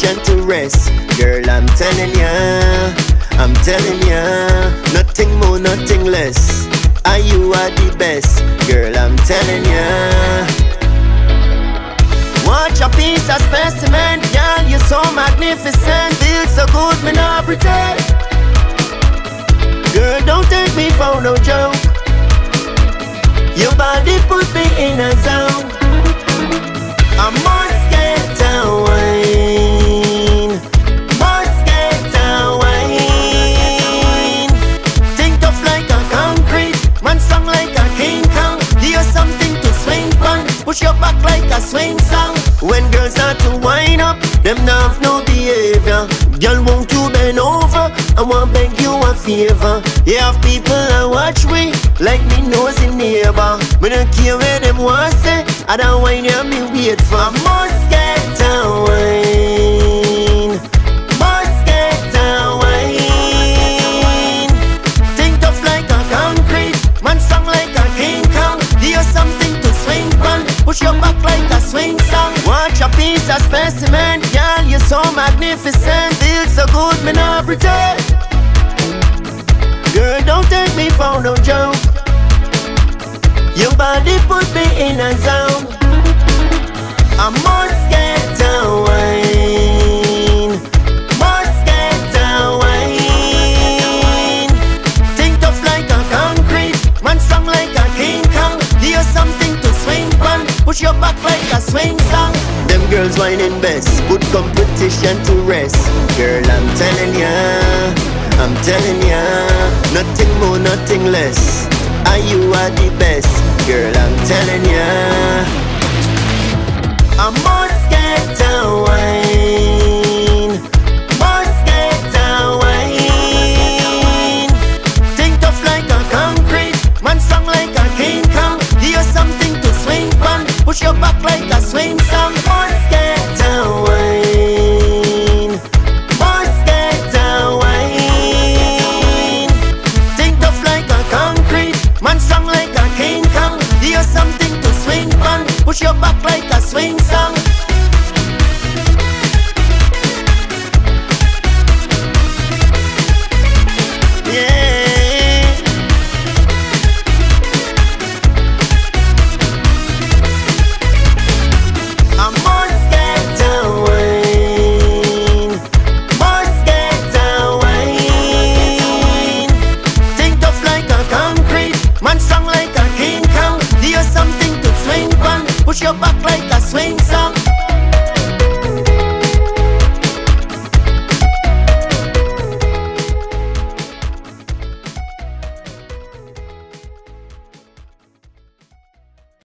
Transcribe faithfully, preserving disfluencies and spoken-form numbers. station to rest. Girl, I'm telling ya, I'm telling ya, nothing more, nothing less. Ah, you are the best. Girl, I'm telling ya. Watch a piece of specimen, girl, you're so magnificent. Feel so good, me not pretend. Girl, don't take me for no joke. Your body put me in a zone. I must get away. Push your back like a swing song. When girls start to wind up, them not have no behavior. Girl, won't you bend over? I want beg you a favor. Yeah, people I watch me like me nosy neighbor. Me don't care where them want say. I don't wind up me wait for. I must get away. Must get away. Think tough like a concrete. Man strong like a King Kong. Hear something to swing from. Push your back like a swing song. Watch a piece of specimen. Girl, you're so magnificent. Feel so good, me not pretend. Girl, don't take me for no joke. Your body put me in a zone. I must get away. Must get away. Think tough like a concrete. Man strong like a King Kong. Hear something to swing from. Push your back like a swing song. Them girls whining best. Put competition to rest. Girl, I'm telling ya, I'm telling ya, nothing more, nothing less. Ah, you are the best. Girl, I'm telling ya, I must get away.